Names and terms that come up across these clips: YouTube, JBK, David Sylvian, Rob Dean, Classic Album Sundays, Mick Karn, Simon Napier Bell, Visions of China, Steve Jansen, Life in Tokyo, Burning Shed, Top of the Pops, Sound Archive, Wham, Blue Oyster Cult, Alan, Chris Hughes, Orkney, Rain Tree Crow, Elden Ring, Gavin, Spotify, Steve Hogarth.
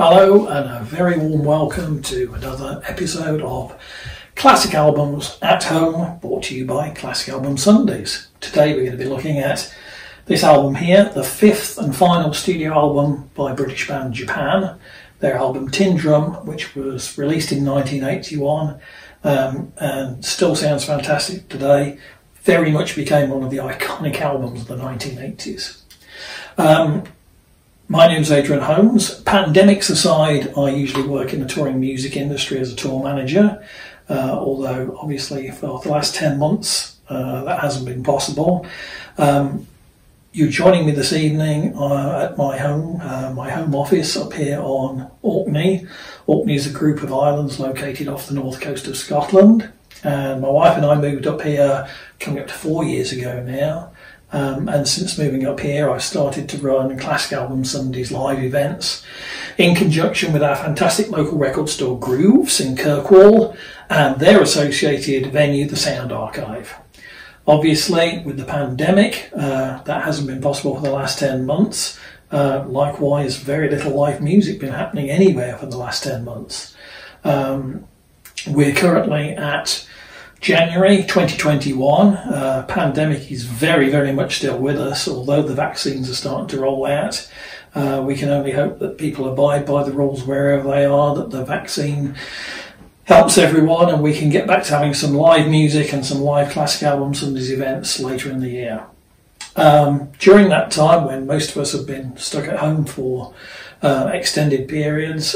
Hello and a very warm welcome to another episode of Classic Albums at Home, brought to you by Classic Album Sundays. Today we're going to be looking at this album here, the fifth and final studio album by British band Japan, their album Tin Drum, which was released in 1981 and still sounds fantastic today. Very much became one of the iconic albums of the 1980s. My name's Adrian Holmes. Pandemics aside, I usually work in the touring music industry as a tour manager, although obviously for the last 10 months that hasn't been possible. You're joining me this evening at my home office up here on Orkney. Orkney is a group of islands located off the north coast of Scotland, and my wife and I moved up here coming up to 4 years ago now. And since moving up here, I've started to run Classic Album Sundays live events in conjunction with our fantastic local record store Grooves in Kirkwall and their associated venue, the Sound Archive. Obviously, with the pandemic, that hasn't been possible for the last 10 months. Likewise, very little live music been happening anywhere for the last 10 months. We're currently at January 2021, pandemic is very, very much still with us, although the vaccines are starting to roll out. We can only hope that people abide by the rules wherever they are, that the vaccine helps everyone and we can get back to having some live music and some live Classic Albums and these events later in the year. During that time when most of us have been stuck at home for extended periods,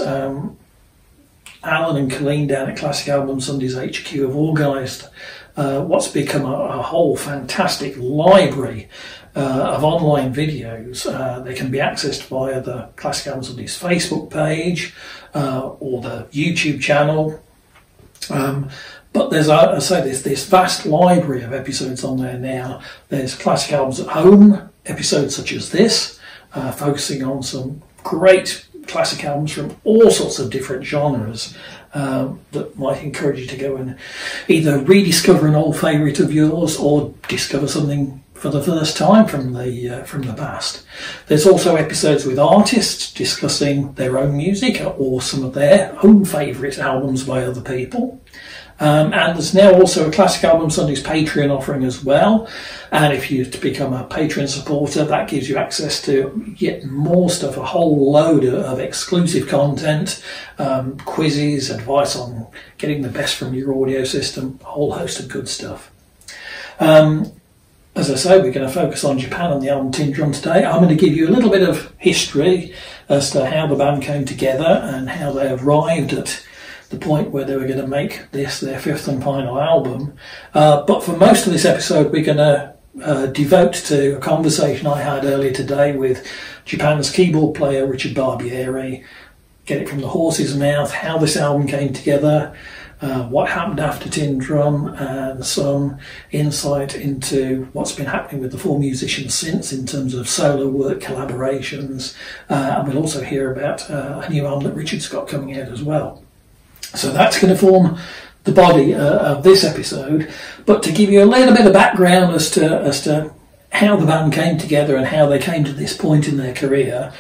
Alan and Colleen down at Classic Album Sundays HQ have organised what's become a whole fantastic library of online videos. They can be accessed via the Classic Album Sundays Facebook page or the YouTube channel. But there's, I say, there's this vast library of episodes on there now. There's Classic Albums at Home, episodes such as this, focusing on some great classic albums from all sorts of different genres that might encourage you to go and either rediscover an old favourite of yours or discover something for the first time from the past. There's also episodes with artists discussing their own music or some of their own favourite albums by other people. And there's now also a Classic Album Sundays Patreon offering as well. And if you become a Patreon supporter, that gives you access to yet more stuff, a whole load of exclusive content, quizzes, advice on getting the best from your audio system, a whole host of good stuff. As I say, we're going to focus on Japan and the album Tin Drum today. I'm going to give you a little bit of history as to how the band came together and how they arrived at the point where they were going to make this their fifth and final album, but for most of this episode we're going to devote to a conversation I had earlier today with Japan's keyboard player Richard Barbieri. Get it from the horse's mouth how this album came together, what happened after Tin Drum, and some insight into what's been happening with the four musicians since in terms of solo work, collaborations, and we'll also hear about a new album that Richard's got coming out as well. So that's going to form the body of this episode, but to give you a little bit of background as to how the band came together and how they came to this point in their career,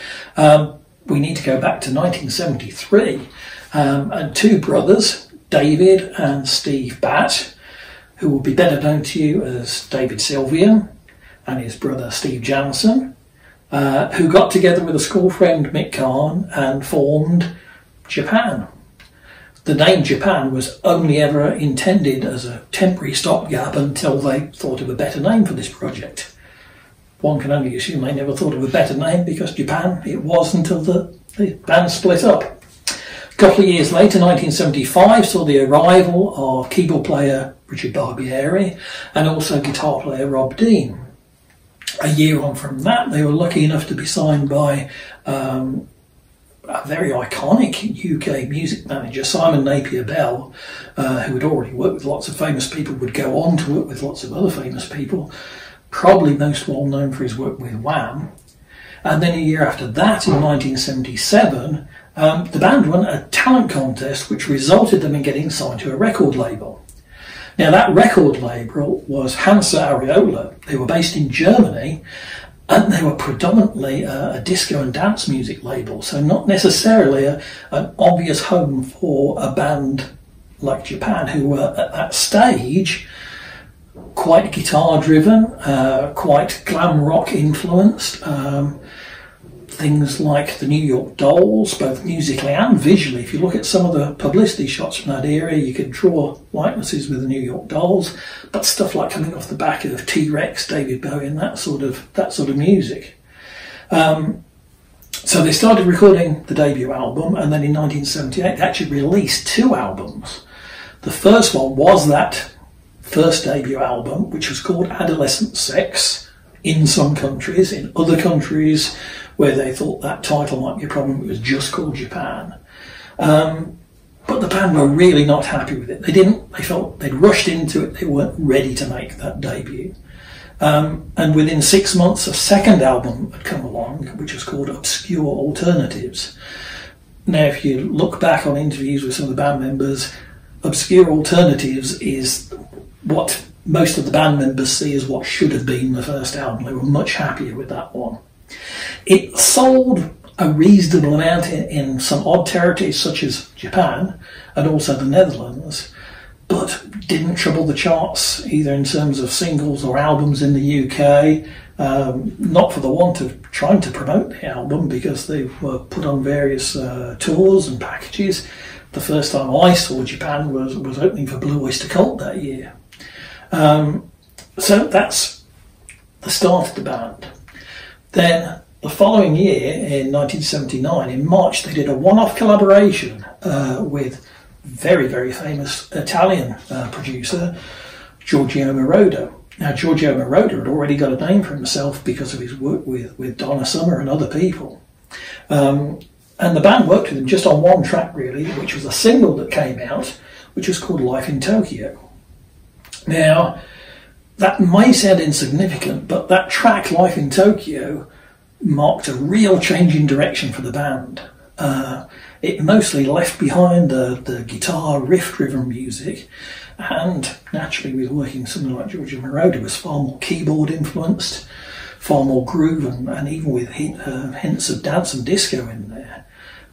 we need to go back to 1973, and two brothers, David and Steve Batt, who will be better known to you as David Sylvian and his brother Steve Jansen, who got together with a school friend Mick Karn and formed Japan. The name Japan was only ever intended as a temporary stopgap until they thought of a better name for this project. One can only assume they never thought of a better name, because Japan it was until the band split up. A couple of years later, 1975 saw the arrival of keyboard player Richard Barbieri and also guitar player Rob Dean. A year on from that, they were lucky enough to be signed by a very iconic UK music manager, Simon Napier Bell, who had already worked with lots of famous people, would go on to work with lots of other famous people, probably most well known for his work with Wham. And then a year after that, in 1977, the band won a talent contest which resulted them in getting signed to a record label. Now that record label was Hansa Ariola. They were based in Germany, and they were predominantly a disco and dance music label, so not necessarily an obvious home for a band like Japan, who were at that stage quite guitar driven, quite glam rock influenced. Things like the New York Dolls, both musically and visually. If you look at some of the publicity shots from that era, you could draw likenesses with the New York Dolls, but stuff like coming off the back of T-Rex, David Bowie, and that sort of music. So they started recording the debut album, and then in 1978 they actually released two albums. The first one was that first debut album, which was called Adolescent Sex in some countries. In other countries where they thought that title might be a problem, it was just called Japan. But the band were really not happy with it. They felt they'd rushed into it, they weren't ready to make that debut. And within 6 months, a second album had come along, which was called Obscure Alternatives. Now, if you look back on interviews with some of the band members, Obscure Alternatives is what most of the band members see as what should have been the first album. They were much happier with that one. It sold a reasonable amount in some odd territories such as Japan and also the Netherlands, but didn't trouble the charts either in terms of singles or albums in the UK, not for the want of trying to promote the album, because they were put on various tours and packages. The first time I saw Japan was opening for Blue Oyster Cult that year. So that's the start of the band. Then the following year, in 1979, in March, they did a one-off collaboration with very, very famous Italian producer, Giorgio Moroder. Now, Giorgio Moroder had already got a name for himself because of his work with Donna Summer and other people. And the band worked with him just on one track, really, which was a single that came out, which was called Life in Tokyo. Now, that may sound insignificant, but that track, Life in Tokyo, marked a real change in direction for the band. It mostly left behind the guitar riff-driven music, and naturally with working someone like Giorgio Moroder, was far more keyboard-influenced, far more groove, and even with hints of dance and disco in there.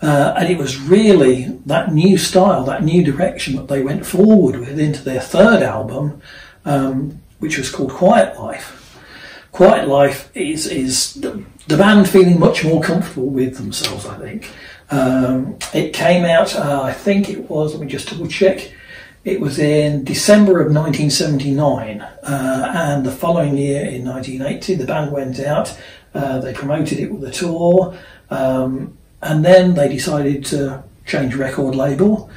And it was really that new style, that new direction that they went forward with into their third album, which was called Quiet Life. Quiet Life is the band feeling much more comfortable with themselves, I think. It came out, I think it was, let me just double check, it was in December of 1979, and the following year in 1980 the band went out, they promoted it with a tour, and then they decided to change record label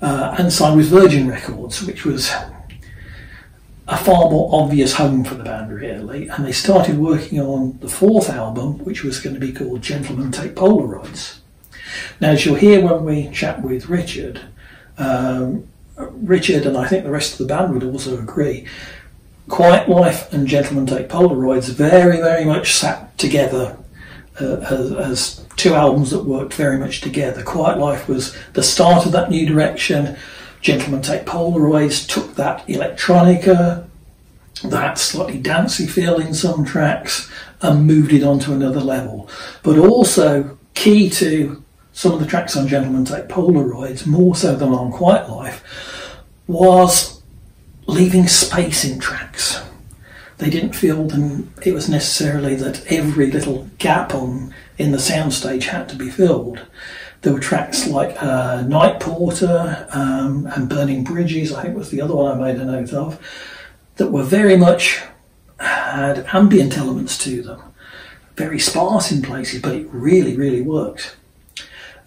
and sign with Virgin Records, which was a far more obvious home for the band, really, and they started working on the fourth album, which was going to be called Gentlemen Take Polaroids. Now, as you'll hear when we chat with Richard, Richard and I think the rest of the band would also agree, Quiet Life and Gentlemen Take Polaroids very, very much sat together as two albums that worked very much together. Quiet Life was the start of that new direction. Gentlemen Take Polaroids took that electronica, that slightly dancey feel in some tracks, and moved it on to another level. But also key to some of the tracks on Gentlemen Take Polaroids, more so than on Quiet Life, was leaving space in tracks. They didn't feel it was necessarily that every little gap in the soundstage had to be filled. There were tracks like Night Porter and Burning Bridges, I think was the other one I made a note of, that were very much had ambient elements to them. Very sparse in places, but it really, really worked.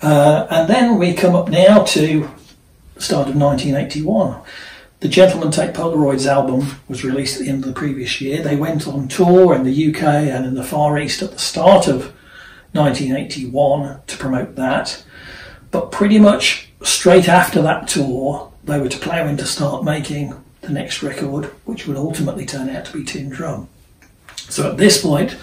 And then we come up now to the start of 1981. The Gentlemen Take Polaroids album was released at the end of the previous year. They went on tour in the UK and in the Far East at the start of 1981 to promote that, but pretty much straight after that tour they were to plan to start making the next record, which would ultimately turn out to be Tin Drum. So at this point,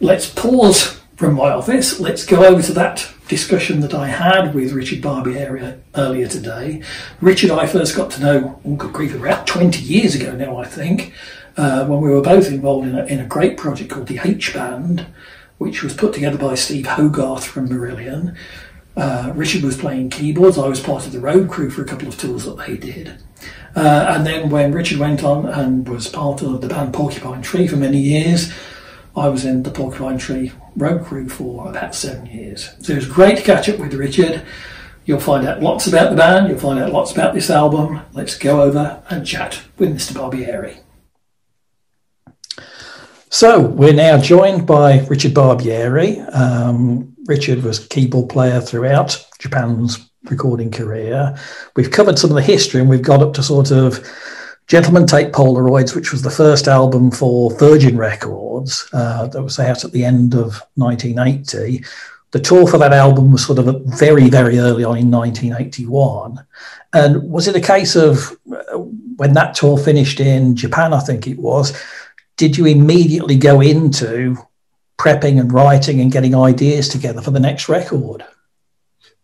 let's pause from my office, let's go over to that discussion that I had with Richard Barbieri earlier today. Richard I first got to know, oh good grief, about 20 years ago now I think, when we were both involved in a great project called the H Band, which was put together by Steve Hogarth from Marillion. Richard was playing keyboards, I was part of the road crew for a couple of tours that they did. And then when Richard went on and was part of the band Porcupine Tree for many years, I was in the Porcupine Tree road crew for about 7 years. So it was great to catch up with Richard. You'll find out lots about the band, you'll find out lots about this album. Let's go over and chat with Mr. Barbieri. So we're now joined by Richard Barbieri. Richard was keyboard player throughout Japan's recording career. We've covered some of the history and we've got up to sort of Gentlemen Take Polaroids, which was the first album for Virgin Records that was out at the end of 1980. The tour for that album was sort of very, very early on in 1981. And was it a case of when that tour finished in Japan, I think it was, did you immediately go into prepping and writing and getting ideas together for the next record?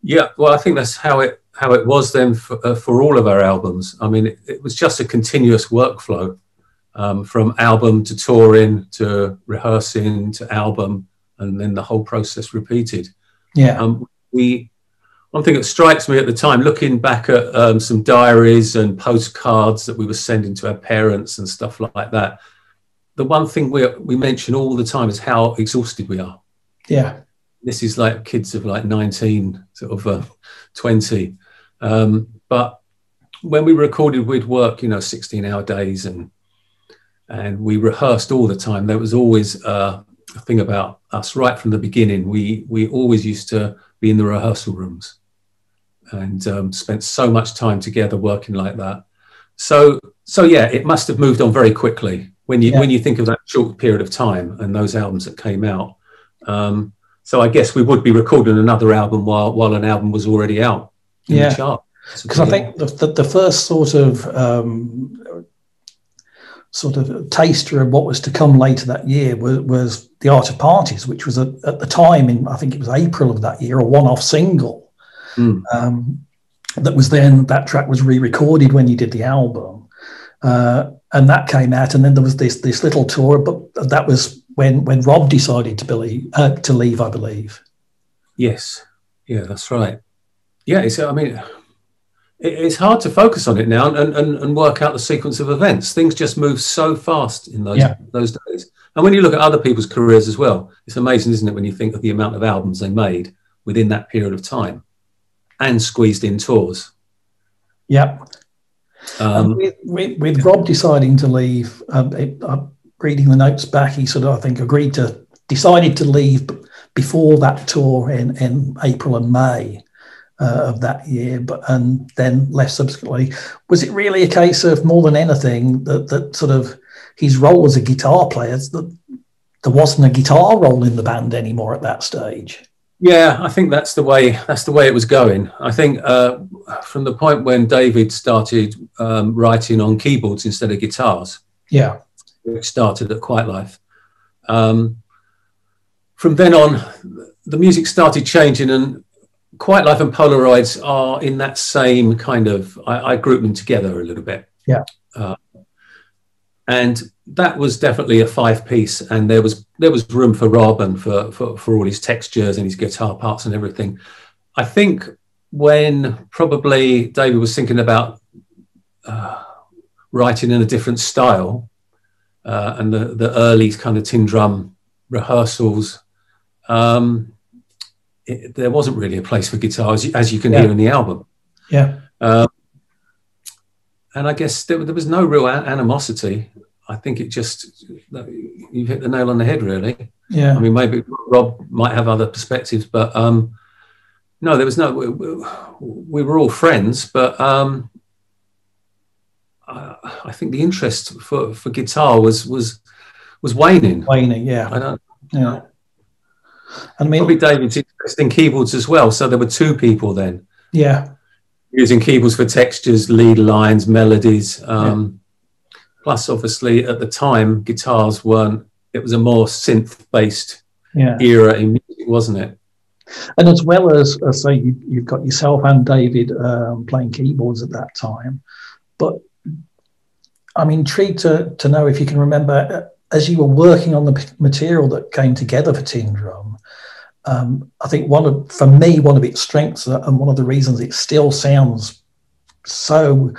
Yeah, well, I think that's how it was then for all of our albums. I mean, it was just a continuous workflow from album to touring to rehearsing to album, and then the whole process repeated. Yeah. One thing that strikes me at the time, looking back at some diaries and postcards that we were sending to our parents and stuff like that, the one thing we mention all the time is how exhausted we are. Yeah. This is like kids of like 19, sort of 20. But when we recorded, we'd work, you know, 16-hour days, and we rehearsed all the time. There was always a thing about us right from the beginning. We always used to be in the rehearsal rooms and spent so much time together working like that. So yeah, it must have moved on very quickly when you think of that short period of time and those albums that came out. So I guess we would be recording another album while an album was already out in the chart. Because I think the first sort of taster of what was to come later that year was The Art of Parties, which was at the time in, I think it was April of that year, a one-off single. Mm. That was then, that track was re-recorded when you did the album. And that came out, and then there was this little tour, but that was when Rob decided to leave, I believe. Yes. Yeah, that's right. Yeah, I mean, it's hard to focus on it now and work out the sequence of events. Things just move so fast in those days. And when you look at other people's careers as well, it's amazing, isn't it, when you think of the amount of albums they made within that period of time and squeezed in tours. Yeah. With Rob deciding to leave, reading the notes back, he sort of, I think, decided to leave before that tour in April and May of that year, and then left subsequently. Was it really a case of, more than anything, that sort of his role as a guitar player, that there wasn't a guitar role in the band anymore at that stage? Yeah, I think that's the way it was going. I think from the point when David started writing on keyboards instead of guitars. Yeah. It started at Quiet Life. From then on, the music started changing, and Quiet Life and Polaroids are in that same kind of, I grouped them together a little bit. Yeah. And that was definitely a five-piece, and there was room for Rob and for all his textures and his guitar parts and everything. I think when probably David was thinking about writing in a different style, and the early kind of Tin Drum rehearsals, there wasn't really a place for guitar, as you can hear in the album. Yeah. And I guess there was no real animosity. I think it just, you've hit the nail on the head, really. Yeah. I mean, maybe Rob might have other perspectives, but no, there was no, we were all friends, but I think the interest for guitar was waning. Waning, yeah. I don't know. I mean, probably David's interest in keyboards as well. So there were two people then. Yeah. Using keyboards for textures, lead lines, melodies. Plus, obviously, at the time, guitars weren't. It was a more synth-based era in music, wasn't it? And as well as say, you've got yourself and David playing keyboards at that time, but I'm intrigued to know if you can remember, as you were working on the material that came together for Tin Drum, I think for me, one of its strengths and one of the reasons it still sounds so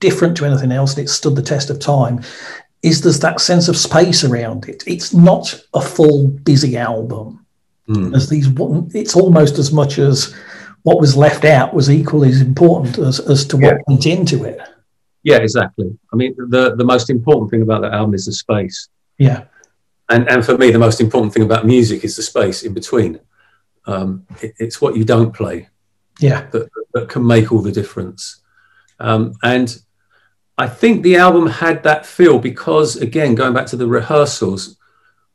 different to anything else, and it stood the test of time, is there's that sense of space around it. It's not a full, busy album. Mm. It's almost as much as what was left out was equally as important as to what went into it. Yeah, exactly. I mean, the most important thing about that album is the space. Yeah. And for me, the most important thing about music is the space in between. It's what you don't play that can make all the difference. And I think the album had that feel because, again, going back to the rehearsals,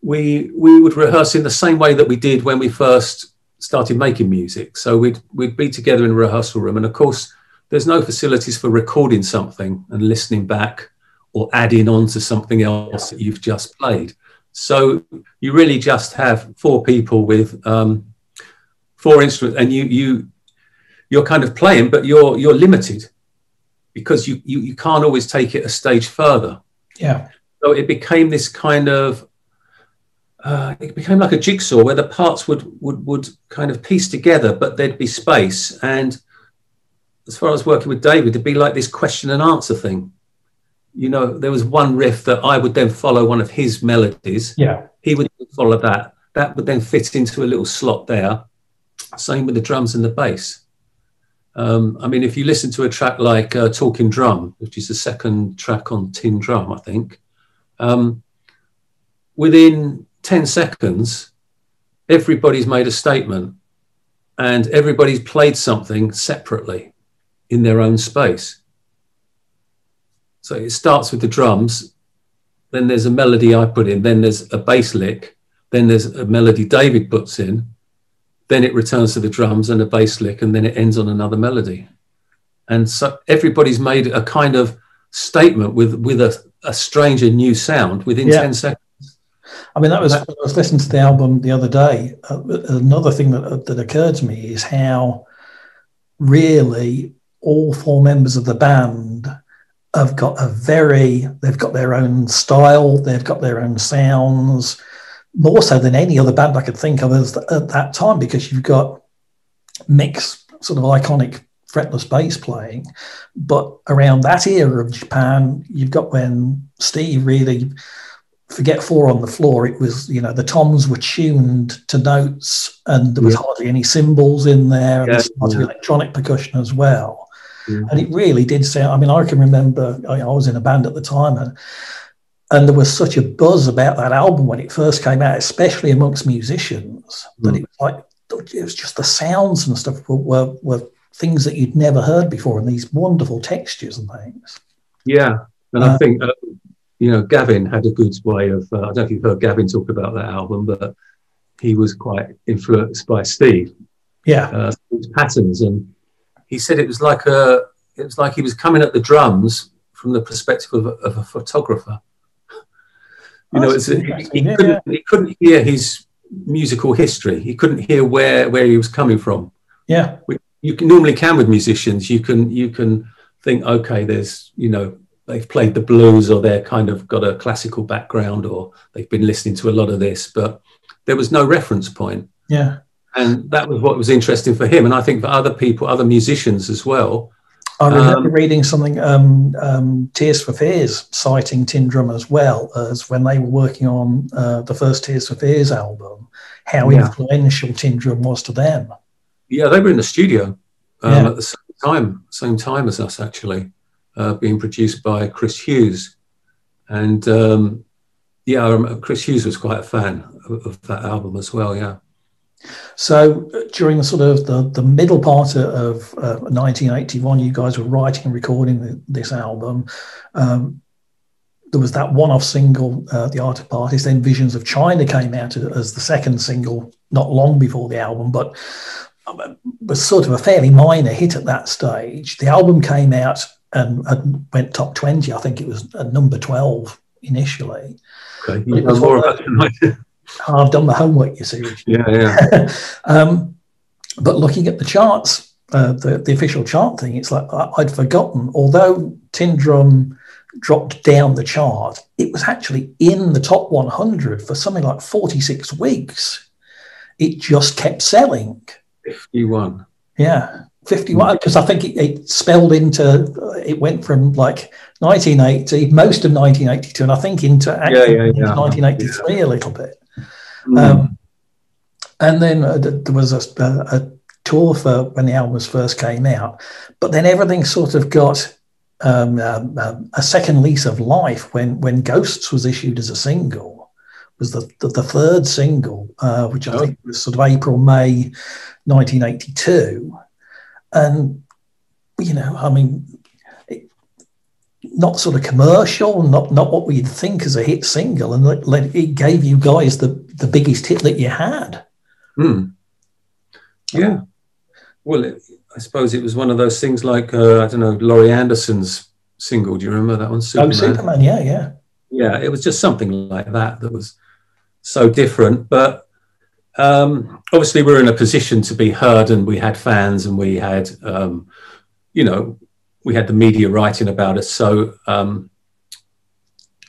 we would rehearse in the same way that we did when we first started making music. So we'd be together in a rehearsal room. And, of course, there's no facilities for recording something and listening back or adding on to something else that you've just played. So you really just have four people with four instruments, and you're kind of playing, but you're limited because you can't always take it a stage further. Yeah. So it became this kind of it became like a jigsaw where the parts would kind of piece together, but there'd be space. And as far as working with David, it'd be like this question and answer thing. You know, there was one riff that I would then follow one of his melodies. Yeah. He would follow that. That would then fit into a little slot there. Same with the drums and the bass. I mean, if you listen to a track like Talking Drum, which is the second track on Tin Drum, I think, within 10 seconds, everybody's made a statement and everybody's played something separately in their own space. So it starts with the drums, then there's a melody I put in, then there's a bass lick, then there's a melody David puts in, then it returns to the drums and a bass lick, and then it ends on another melody. And so everybody's made a kind of statement with a strange and new sound within 10 seconds. I mean, I was listening to the album the other day. Another thing that occurred to me is how really all four members of the band have got they've got their own style, they've got their own sounds, more so than any other band I could think of at that time, because you've got Mick's sort of iconic fretless bass playing. But around that era of Japan, you've got when Steve really, forget four on the floor, it was, you know, the toms were tuned to notes and there was hardly any cymbals in there, and there's lots of electronic percussion as well. Yeah. And it really did sound, I mean, I can remember, I was in a band at the time, and there was such a buzz about that album when it first came out, especially amongst musicians, that it was like, it was just the sounds and stuff were things that you'd never heard before, and these wonderful textures and things. Yeah. And I think, you know, Gavin had a good way of, I don't know if you've heard Gavin talk about that album, but he was quite influenced by Steve. Yeah. His patterns. And he said it was like he was coming at the drums from the perspective of a photographer. You know, he couldn't hear his musical history. He couldn't hear where he was coming from. Yeah. You normally can with musicians. You can think, okay, there's, you know, they've played the blues, or they're kind of got a classical background, or they've been listening to a lot of this, but there was no reference point. Yeah. And that was what was interesting for him. And I think for other people, other musicians as well. I remember reading something, Tears for Fears, citing Tin Drum as well, as when they were working on the first Tears for Fears album, how influential Tin Drum was to them. Yeah, they were in the studio at the same time as us, actually. Being produced by Chris Hughes. And yeah, I remember Chris Hughes was quite a fan of that album as well, yeah. So during the sort of the middle part of 1981, you guys were writing and recording this album. There was that one-off single, The Art of Parties, then Visions of China came out as the second single, not long before the album, but was sort of a fairly minor hit at that stage. The album came out and went top 20. I think it was at number 12 initially. Okay. I've done the homework, you see. Yeah, yeah. But looking at the charts, the official chart thing, it's like I'd forgotten, although Tin Drum dropped down the chart, it was actually in the top 100 for something like 46 weeks. It just kept selling. 51. Yeah, 51, because I think it spelled into, it went from like 1980, most of 1982, and I think into actually 1983 a little bit. And then there was a tour for when the albums first came out, but then everything sort of got a second lease of life when Ghosts was issued as a single. It was the third single, which I think was sort of April, May 1982. And, you know, I mean, not sort of commercial, not what we'd think as a hit single, and it gave you guys the biggest hit that you had. Yeah. Well, I suppose it was one of those things like, I don't know, Laurie Anderson's single. Do you remember that one? Superman. Oh, Superman, yeah. Yeah, it was just something like that was so different. But obviously we were in a position to be heard, and we had fans, and we had, you know, we had the media writing about us. So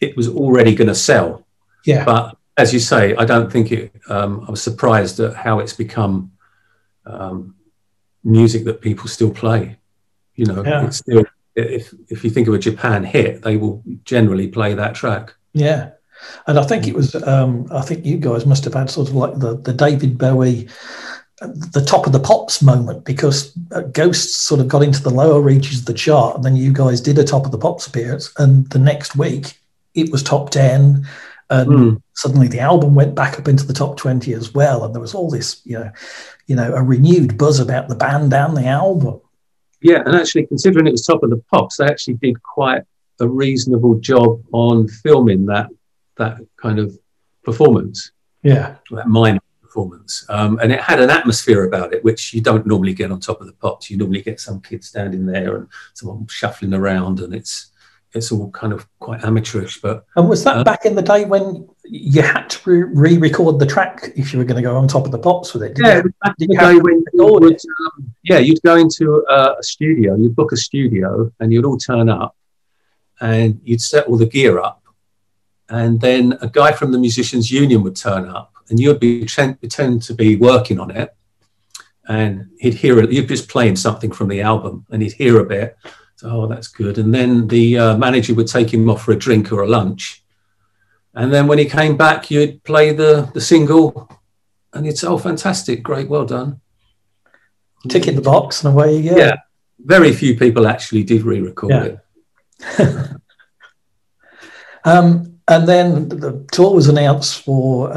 it was already going to sell. Yeah. But as you say, I don't think it, I was surprised at how it's become music that people still play. You know, it's still, if you think of a Japan hit, they will generally play that track. Yeah. And I think it was, I think you guys must have had sort of like the David Bowie, the Top of the Pops moment, because Ghosts sort of got into the lower reaches of the chart, and then you guys did a Top of the Pops appearance, and the next week it was top 10. And suddenly the album went back up into the top 20 as well. And there was all this, you know, a renewed buzz about the band and the album. Yeah, and actually, considering it was Top of the Pops, they actually did quite a reasonable job on filming that kind of performance. Yeah. That minor performance. And it had an atmosphere about it, which you don't normally get on Top of the Pops. You normally get some kid standing there and someone shuffling around, and it's all kind of quite amateurish. But and was that back in the day when you had to re-record the track if you were going to go on Top of the Pops with it? Yeah, you'd go into a studio, you'd book a studio, and you'd all turn up, and you'd set all the gear up, and then a guy from the Musicians Union would turn up, and you'd be pretend to be working on it, and he'd hear it. You'd just playing something from the album, and he'd hear a bit. Oh, that's good. And then the manager would take him off for a drink or a lunch. And then when he came back, you'd play the single, and you'd say, oh, fantastic, great, well done. Tick in the box, and away you go. Yeah, very few people actually did re-record it. And then the tour was announced for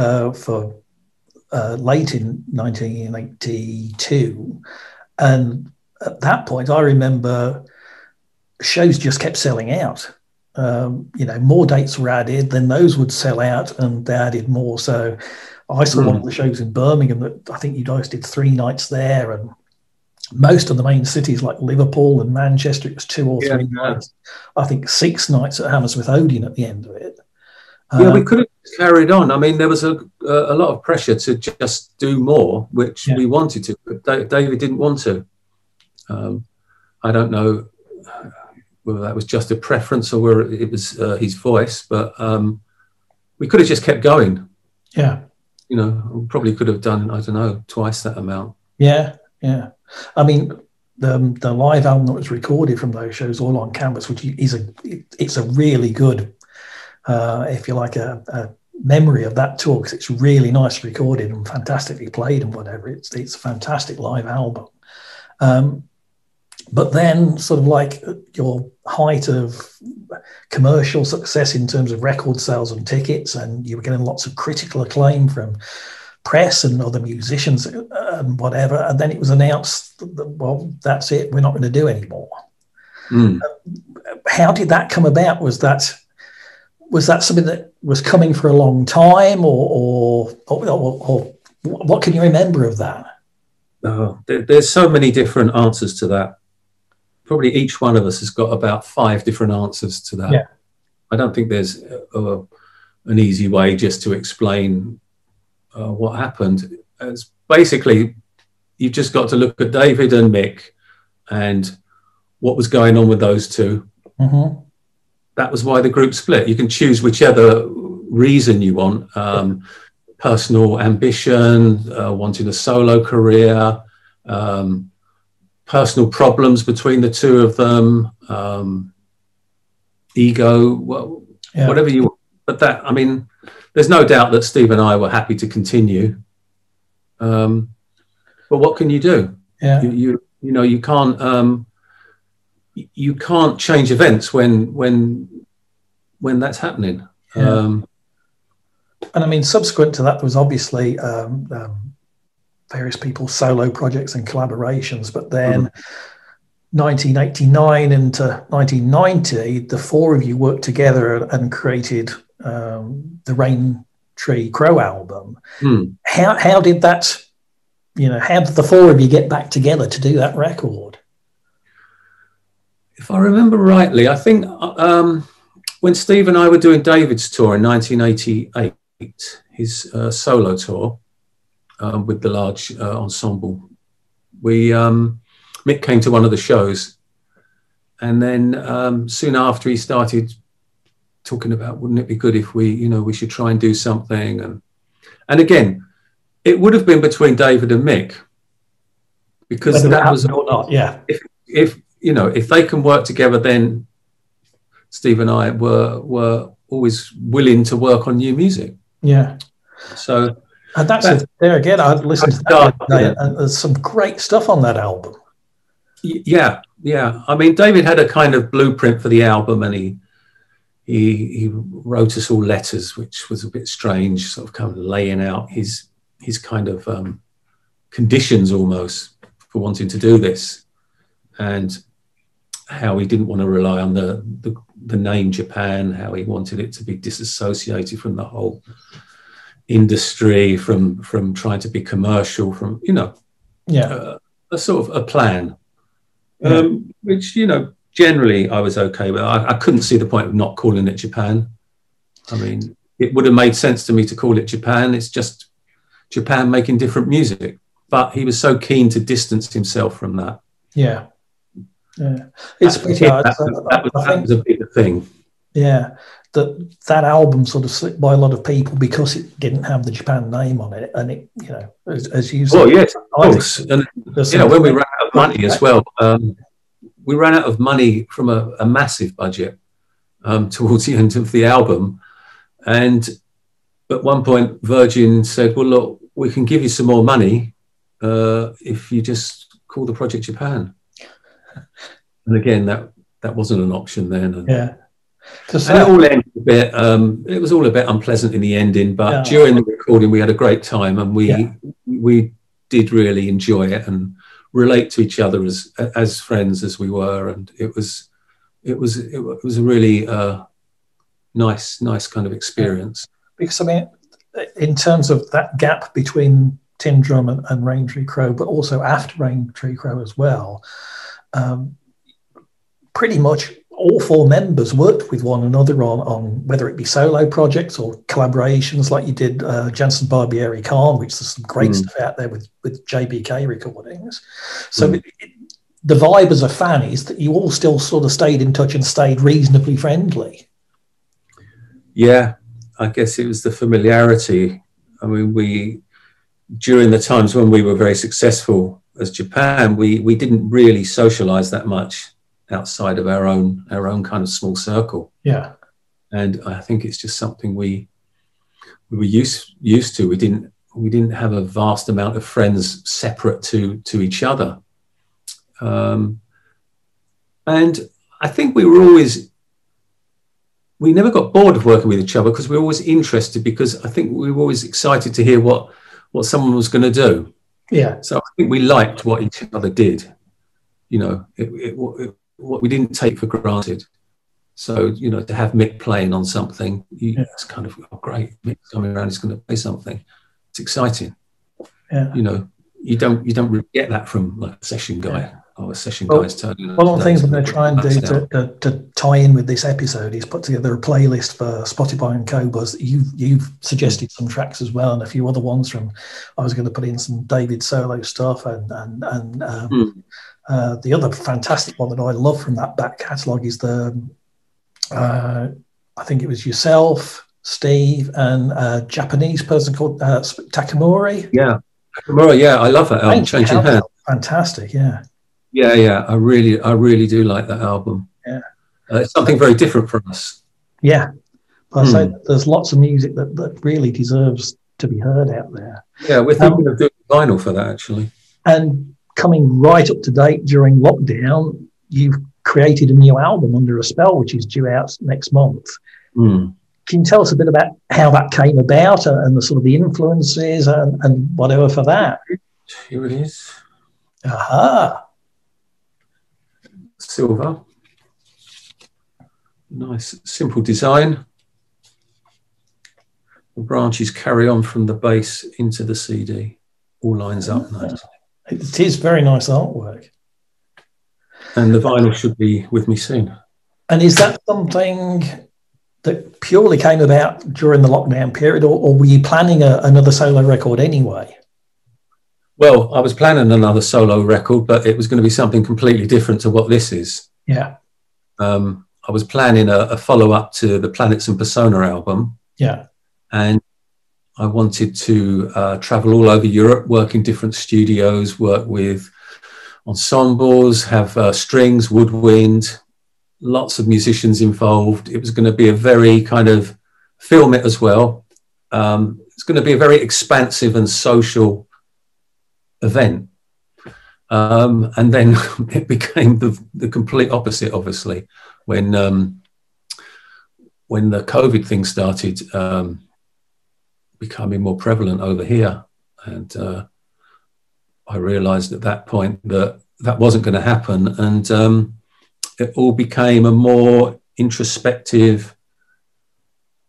late in 1982. And at that point, I remember shows just kept selling out. You know, more dates were added, then those would sell out, and they added more. So I saw one of the shows in Birmingham that I think you guys did 3 nights there, and most of the main cities like Liverpool and Manchester, it was 2 or 3 nights. I think 6 nights at Hammersmith Odeon at the end of it. Yeah, we could have carried on. I mean, there was a lot of pressure to just do more, which we wanted to, but David didn't want to. I don't know whether that was just a preference or whether it was his voice, but we could have just kept going. Yeah. You know, we probably could have done, I don't know, twice that amount. Yeah, yeah. I mean, the live album that was recorded from those shows, all on canvas, which is it's a really good, if you like, a memory of that tour, because it's really nice recorded and fantastically played and whatever. It's a fantastic live album. But then sort of like your height of commercial success in terms of record sales and tickets, and you were getting lots of critical acclaim from press and other musicians and whatever. And then it was announced that, well, that's it, we're not going to do anymore. How did that come about? Was that something that was coming for a long time, or what can you remember of that? Oh, there's so many different answers to that. Probably each one of us has got about 5 different answers to that. Yeah. I don't think there's an easy way just to explain what happened. It's basically, you've just got to look at David and Mick and what was going on with those two. Mm-hmm. that was why the group split. You can choose whichever reason you want, personal ambition, wanting a solo career, personal problems between the two of them, ego, well, yeah, whatever you want. But that, I mean, there's no doubt that Steve and I were happy to continue. But what can you do? Yeah. You know, you can't change events when that's happening. Yeah. And I mean, subsequent to that, there was obviously various people's solo projects and collaborations. But then 1989 into 1990, the four of you worked together and created the Rain Tree Crow album. Mm. How did that, you know, how did the four of you get back together to do that record? If I remember rightly, I think when Steve and I were doing David's tour in 1988, his solo tour with the large ensemble, we Mick came to one of the shows, and then soon after he started talking about, wouldn't it be good if we, you know, we should try and do something. And again, it would have been between David and Mick, because whether that was or not, yeah. If you know, if they can work together, then Steve and I were always willing to work on new music. Yeah. So and that's there again. I've listened to that today, and there's some great stuff on that album. Yeah, yeah. I mean, David had a kind of blueprint for the album, and he wrote us all letters, which was a bit strange, sort of kind of laying out his kind of conditions almost for wanting to do this, and how he didn't want to rely on the name Japan, how he wanted it to be disassociated from the whole industry, from trying to be commercial, from, you know, yeah, a sort of a plan, yeah, which, you know, generally I was okay with. I couldn't see the point of not calling it Japan. I mean, it would have made sense to me to call it Japan. It's just Japan making different music, but he was so keen to distance himself from that. Yeah, yeah, it's pretty hard. That was a bigger thing. Yeah, that album sort of slipped by a lot of people because it didn't have the Japan name on it, and it, you know, as you said. Oh yes, of course. And you know, when we ran out of money as well, we ran out of money from a massive budget towards the end of the album, and at one point Virgin said, "Well, look, we can give you some more money if you just call the project Japan." And again, that wasn't an option then. And, yeah, and it all ended a bit. It was all a bit unpleasant in the ending, but yeah, during the recording, we had a great time, and we did really enjoy it and relate to each other as friends as we were, and it was a really nice kind of experience. Because I mean, in terms of that gap between Tin Drum and Rain Tree Crow, but also after Rain Tree Crow as well, pretty much all four members worked with one another on whether it be solo projects or collaborations, like you did Jansen, Barbieri, Karn, which there's some great stuff out there with JBK recordings. So the vibe as a fan is that you all still sort of stayed in touch and stayed reasonably friendly. Yeah, I guess it was the familiarity. I mean, during the times when we were very successful as Japan, we didn't really socialize that much outside of our own kind of small circle. Yeah. And I think it's just something we were used to. We didn't have a vast amount of friends separate to each other. And I think we never got bored of working with each other, because we were always interested, because I think we were always excited to hear what someone was going to do. Yeah. So I think we liked what each other did. You know, what we didn't take for granted. So, you know, to have Mick playing on something, it's kind of, oh, great, Mick's coming around, he's going to play something. It's exciting. Yeah. You know, you don't really get that from like a session guy. Yeah. Oh, a session guy's turning up. One of the things I'm going to try and do to tie in with this episode is put together a playlist for Spotify and Cobuzz. You've suggested some tracks as well, and a few other ones from. I was going to put in some David solo stuff and the other fantastic one that I love from that back catalogue is the I think it was yourself, Steve, and a Japanese person called Takamori. Yeah, Takamori. Yeah, I love that album. Changing Hands. Fantastic. Yeah. Yeah, yeah. I really do like that album. Yeah, it's something very different from us. Yeah, but I say there's lots of music that really deserves to be heard out there. Yeah, we're thinking of doing vinyl for that actually. And coming right up to date during lockdown, you've created a new album, Under a Spell, which is due out next month. Mm. Can you tell us a bit about how that came about and the sort of the influences and whatever for that? Here it is. Aha. Silver. Nice simple design. The branches carry on from the bass into the CD. All lines up nicely. It is very nice artwork. And the vinyl should be with me soon. And is that something that purely came about during the lockdown period, or were you planning another solo record anyway? Well, I was planning another solo record, but it was going to be something completely different to what this is. Yeah. I was planning a follow-up to the Planets and Persona album. Yeah. And I wanted to travel all over Europe, work in different studios, work with ensembles, have strings, woodwind, lots of musicians involved. It was going to be a very kind of film it as well. It's going to be a very expansive and social event. And then it became the complete opposite, obviously, when the COVID thing started becoming more prevalent over here. And I realized at that point that wasn't going to happen. And it all became a more introspective,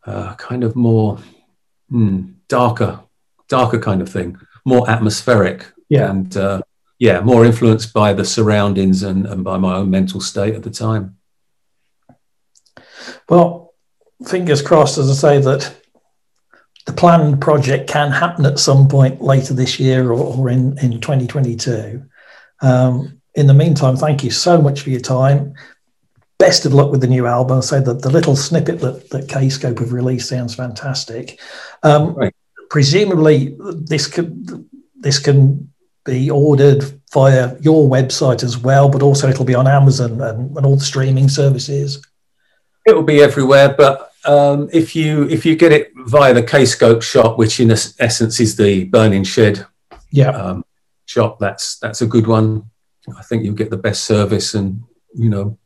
kind of more darker kind of thing, more atmospheric. Yeah. And yeah, more influenced by the surroundings and by my own mental state at the time. Well, fingers crossed, as I say, that the planned project can happen at some point later this year or in 2022. In the meantime, thank you so much for your time. Best of luck with the new album. I'll say that the little snippet that Kscope have released sounds fantastic. Right. Presumably, this can be ordered via your website as well, but also it'll be on Amazon and all the streaming services. It will be everywhere, but if you get it via the Kscope shop, which in essence is the Burning Shed shop, that's a good one. I think you'll get the best service, and you'll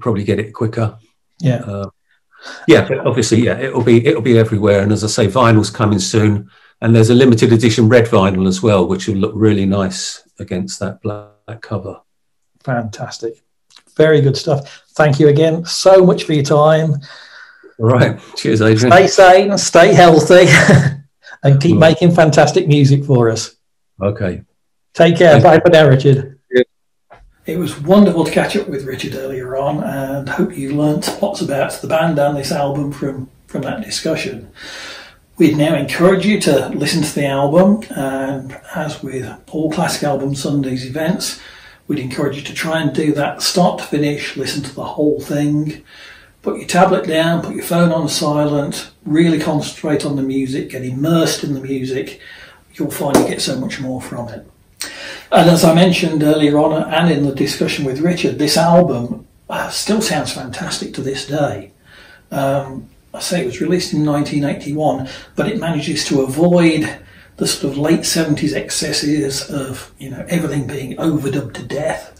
probably get it quicker. Yeah, but obviously, it'll be everywhere. And as I say, vinyl's coming soon, and there's a limited edition red vinyl as well, which will look really nice against that black cover. Fantastic, very good stuff. Thank you again so much for your time. All right, cheers, Adrian. Stay sane, stay healthy, and keep making fantastic music for us. Okay. Take care. Bye for now, Richard. Yeah. It was wonderful to catch up with Richard earlier on, and hope you learnt lots about the band and this album from that discussion. We'd now encourage you to listen to the album, and as with all Classic Album Sundays events, we'd encourage you to try and do that start to finish, listen to the whole thing. Put your tablet down, put your phone on silent, really concentrate on the music, get immersed in the music. You'll find you get so much more from it. And as I mentioned earlier on and in the discussion with Richard, this album still sounds fantastic to this day. I say it was released in 1981, but it manages to avoid the sort of late 70s excesses of everything being overdubbed to death.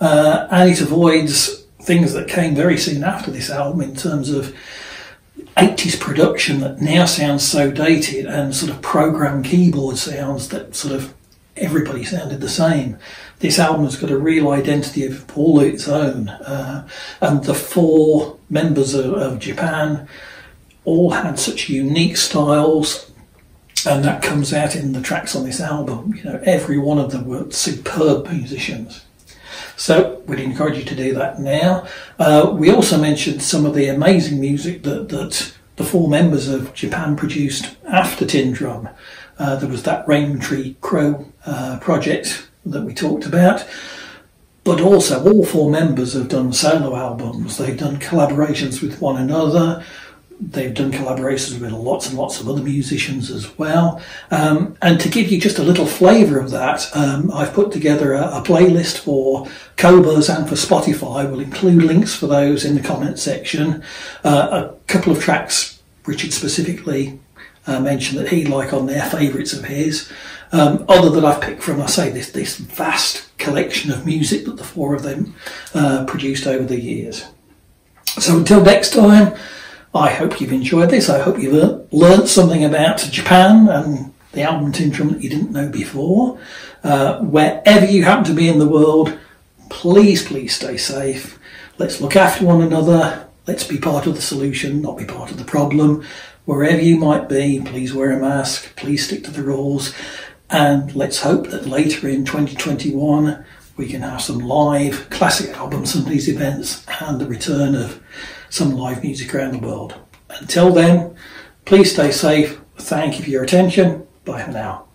And it avoids things that came very soon after this album in terms of 80s production that now sounds so dated and sort of programmed keyboard sounds that sort of everybody sounded the same. This album has got a real identity of all its own, and the four members of Japan all had such unique styles, and that comes out in the tracks on this album. Every one of them were superb musicians. So we'd encourage you to do that now. We also mentioned some of the amazing music that the four members of Japan produced after Tin Drum. There was that Rain Tree Crow project that we talked about. But also, all four members have done solo albums. They've done collaborations with one another. They've done collaborations with lots and lots of other musicians as well. And to give you just a little flavour of that, I've put together a playlist for Cobas and for Spotify. We'll include links for those in the comment section. A couple of tracks Richard specifically mentioned that he'd like on there, favourites of his. Other that I've picked from, I say, this vast collection of music that the four of them produced over the years. So until next time, I hope you've enjoyed this. I hope you've learnt something about Japan and the album Tin Drum that you didn't know before. Wherever you happen to be in the world, please, please stay safe. Let's look after one another. Let's be part of the solution, not be part of the problem. Wherever you might be, please wear a mask. Please stick to the rules. And let's hope that later in 2021, we can have some live Classic Album Sundays events and the return of some live music around the world. Until then, please stay safe. Thank you for your attention. Bye for now.